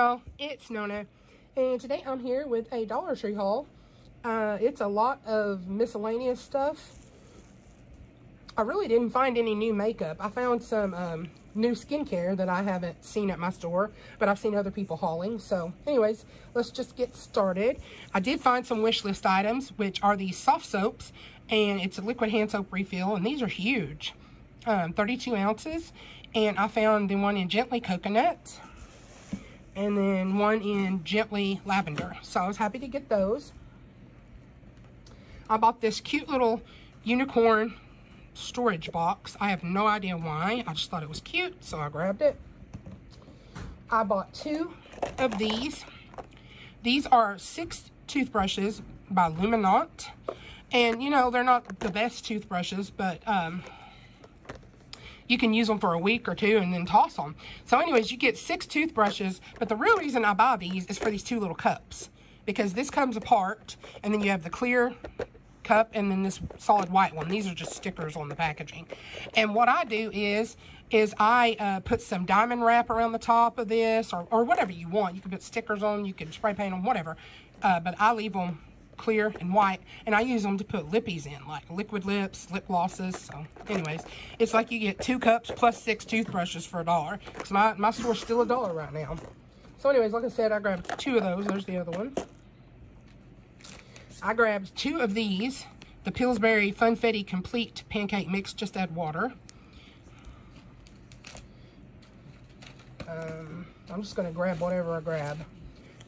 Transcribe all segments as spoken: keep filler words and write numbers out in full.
y'all, it's Nona, and today I'm here with a Dollar Tree haul. Uh, it's a lot of miscellaneous stuff. I really didn't find any new makeup. I found some um, new skincare that I haven't seen at my store, but I've seen other people hauling. So anyways, let's just get started. I did find some wish list items, which are these soft soaps, and it's a liquid hand soap refill, and these are huge, um, thirty-two ounces, and I found the one in Gently Coconut, and then one in Gently Lavender, so I was happy to get those. I bought this cute little unicorn storage box. I have no idea why. I just thought it was cute, so I grabbed it. I bought two of these. These are six toothbrushes by Luminant. And, you know, they're not the best toothbrushes, but um, you can use them for a week or two and then toss them. So, anyways, you get six toothbrushes, but the real reason I buy these is for these two little cups. Because this comes apart, and then you have the clear cup and then this solid white one. These are just stickers on the packaging. And what I do is is I uh, put some diamond wrap around the top of this, or, or whatever you want. You can put stickers on, you can spray paint them, whatever. Uh, but I leave them clear and white, and I use them to put lippies in, like liquid lips, lip glosses. So anyways, it's like you get two cups plus six toothbrushes for a dollar, because my, my store's still a dollar right now. So anyways, like I said, I grabbed two of those. There's the other one. I grabbed two of these, the Pillsbury Funfetti Complete Pancake Mix, just add water. Um, I'm just going to grab whatever I grab.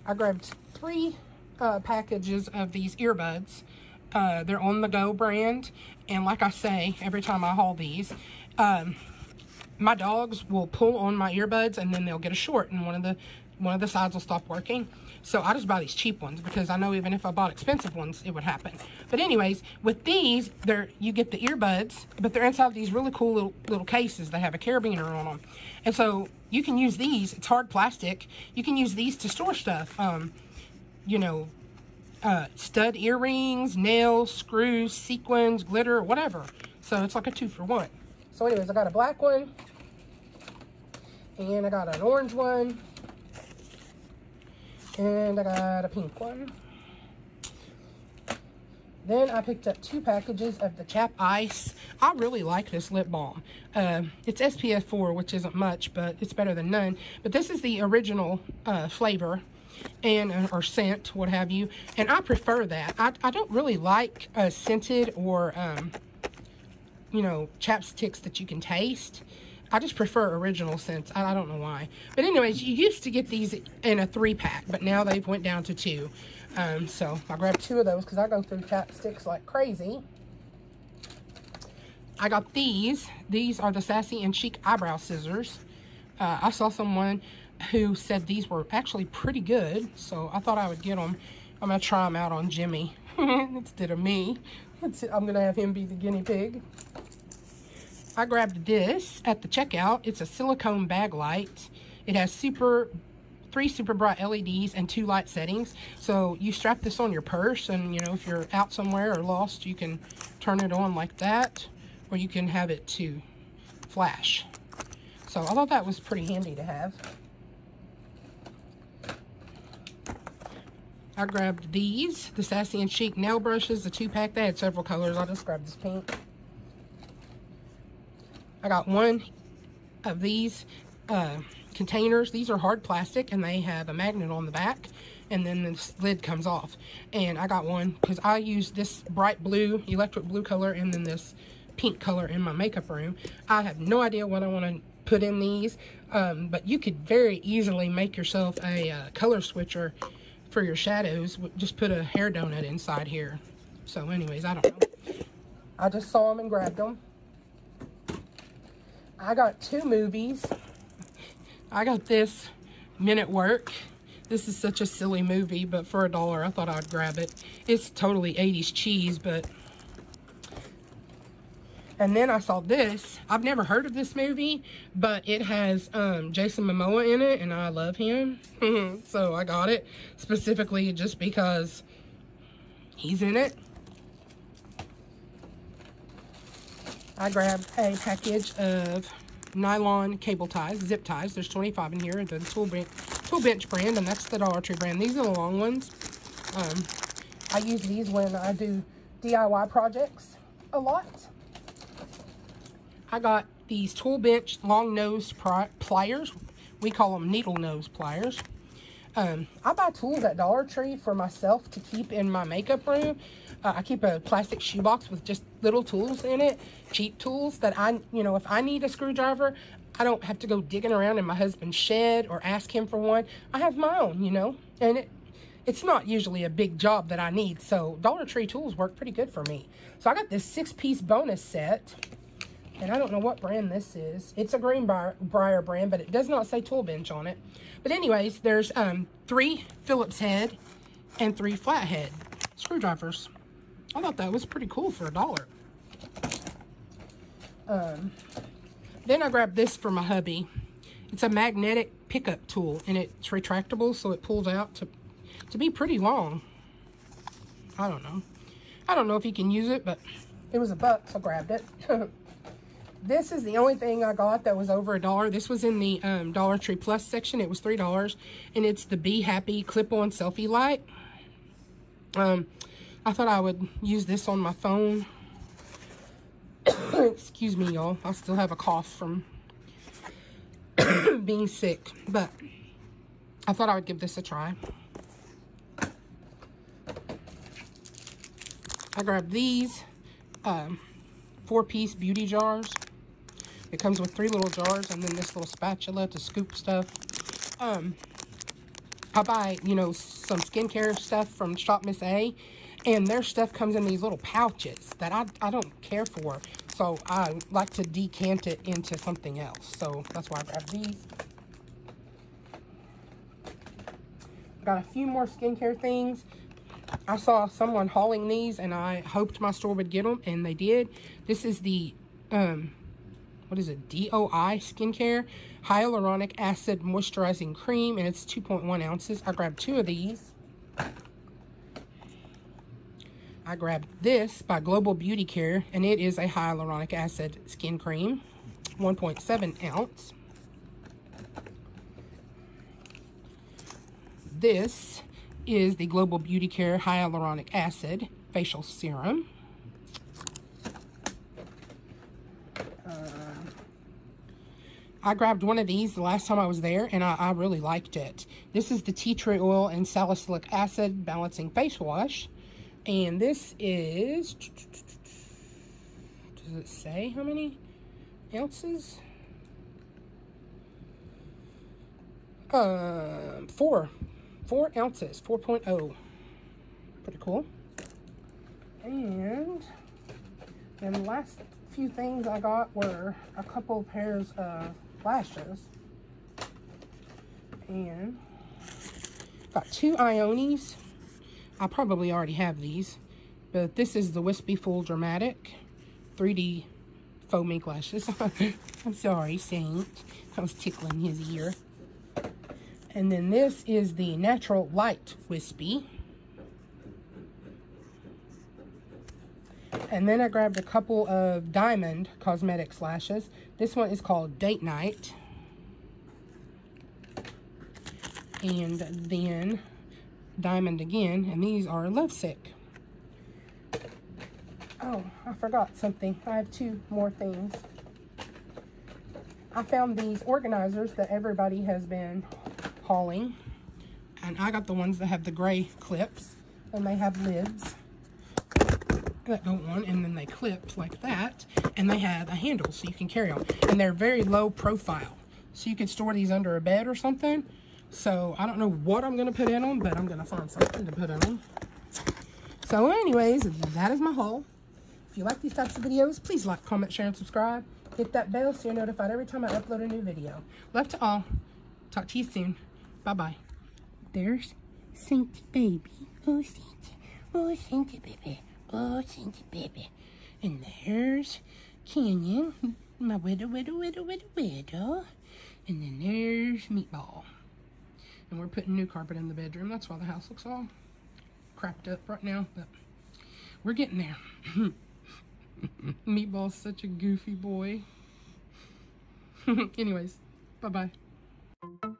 I grabbed three uh, packages of these earbuds. Uh, they're On the Go brand, and like I say, every time I haul these, um, my dogs will pull on my earbuds, and then they'll get a short, and one of the one of the sides will stop working. So I just buy these cheap ones because I know even if I bought expensive ones, it would happen. But anyways, with these, they're, you get the earbuds, but they're inside these really cool little, little cases. They have a carabiner on them. And so you can use these. It's hard plastic. You can use these to store stuff. Um, you know, uh, stud earrings, nails, screws, sequins, glitter, whatever. So it's like a two for one. So anyways, I got a black one. And I got an orange one. And I got a pink one. Then I picked up two packages of the Chap Ice. I really like this lip balm. Uh, it's S P F four, which isn't much, but it's better than none. But this is the original uh, flavor and or scent, what have you. And I prefer that. I, I don't really like uh, scented or, um, you know, chapsticks that you can taste. I just prefer original scents. I don't know why. But anyways, you used to get these in a three-pack, but now they've went down to two. Um, so I grabbed two of those because I go through chapsticks like crazy. I got these. These are the Sassy and Chic eyebrow scissors. Uh, I saw someone who said these were actually pretty good, so I thought I would get them. I'm going to try them out on Jimmy instead of me. That's it. I'm going to have him be the guinea pig. I grabbed this at the checkout. It's a silicone bag light. It has super, three super bright L E Ds and two light settings. So you strap this on your purse, and you know, if you're out somewhere or lost, you can turn it on like that, or you can have it to flash. So I thought that was pretty handy to have. I grabbed these, the Sassy and Chic nail brushes, the two pack. They had several colors. I'll just grab this pink. I got one of these uh, containers. These are hard plastic, and they have a magnet on the back, and then this lid comes off. And I got one because I use this bright blue, electric blue color, and then this pink color in my makeup room. I have no idea what I want to put in these, um, but you could very easily make yourself a uh, color switcher for your shadows. Just put a hair donut inside here. So anyways, I don't know. I just saw them and grabbed them. I got two movies. I got this Men at Work. This is such a silly movie, but for a dollar, I thought I'd grab it. It's totally eighties cheese, but... And then I saw this. I've never heard of this movie, but it has um, Jason Momoa in it, and I love him. So I got it specifically just because he's in it. I grabbed a package of nylon cable ties, zip ties. There's twenty-five in here. The Tool Bench, Tool Bench brand, and that's the Dollar Tree brand. These are the long ones. Um, I use these when I do D I Y projects a lot. I got these Tool Bench long nose pliers. We call them needle nose pliers. Um, I buy tools at Dollar Tree for myself to keep in my makeup room. Uh, I keep a plastic shoebox with just little tools in it, cheap tools that I, you know, if I need a screwdriver, I don't have to go digging around in my husband's shed or ask him for one. I have my own, you know, and it, it's not usually a big job that I need. So Dollar Tree tools work pretty good for me. So I got this six-piece bonus set, and I don't know what brand this is. It's a Greenbrier brand, but it does not say Tool Bench on it. But anyways, there's um, three Phillips head and three flathead screwdrivers. I thought that was pretty cool for a dollar. Um, then I grabbed this for my hubby. It's a magnetic pickup tool, and it's retractable, so it pulls out to, to be pretty long. I don't know. I don't know if he can use it, but it was a buck, so I grabbed it. This is the only thing I got that was over a dollar. This was in the um, Dollar Tree Plus section. It was three dollars, and it's the Be Happy clip-on selfie light. Um, I thought I would use this on my phone. Excuse me, y'all. I still have a cough from being sick, but I thought I would give this a try. I grabbed these um, four-piece beauty jars. It comes with three little jars and then this little spatula to scoop stuff. Um, I buy, you know, some skincare stuff from Shop Miss A, and their stuff comes in these little pouches that I, I don't care for. So I like to decant it into something else. So that's why I grabbed these. Got a few more skincare things. I saw someone hauling these, and I hoped my store would get them, and they did. This is the... Um, What is it? D O I Skincare Hyaluronic Acid Moisturizing Cream, and it's two point one ounces. I grabbed two of these. I grabbed this by Global Beauty Care, and it is a hyaluronic acid skin cream, one point seven ounce. This is the Global Beauty Care Hyaluronic Acid Facial Serum. I grabbed one of these the last time I was there, and I, I really liked it. This is the tea tree oil and salicylic acid balancing face wash. And this is, does it say how many ounces? Uh, four, four ounces, four point oh. Pretty cool. And then the last few things I got were a couple pairs of lashes, and got two Ionis. I probably already have these, but this is the Wispy Full Dramatic three D faux mink lashes. I'm sorry, Saint. I was tickling his ear. And then this is the Natural Light Wispy. And then I grabbed a couple of Diamond Cosmetics lashes. This one is called Date Night. And then Diamond again. And these are Lovesick. Oh, I forgot something. I have two more things. I found these organizers that everybody has been hauling. And I got the ones that have the gray clips. And they have lids that go on, and then they clip like that, and they have a handle so you can carry them, and they're very low profile, so you can store these under a bed or something. So I don't know what I'm gonna put in them, but I'm gonna find something to put in them. So anyways, that is my haul. If you like these types of videos, please like, comment, share, and subscribe. Hit that bell so you're notified every time I upload a new video. Love to all. Talk to you soon. Bye bye. There's Saint Baby. Oh Saint, oh Saint Baby. Oh, Cindy baby. And there's Canyon, my widow, widow, widow, widow, widow. And then there's Meatball. And we're putting new carpet in the bedroom. That's why the house looks all crapped up right now. But we're getting there. Meatball's such a goofy boy. Anyways, bye-bye.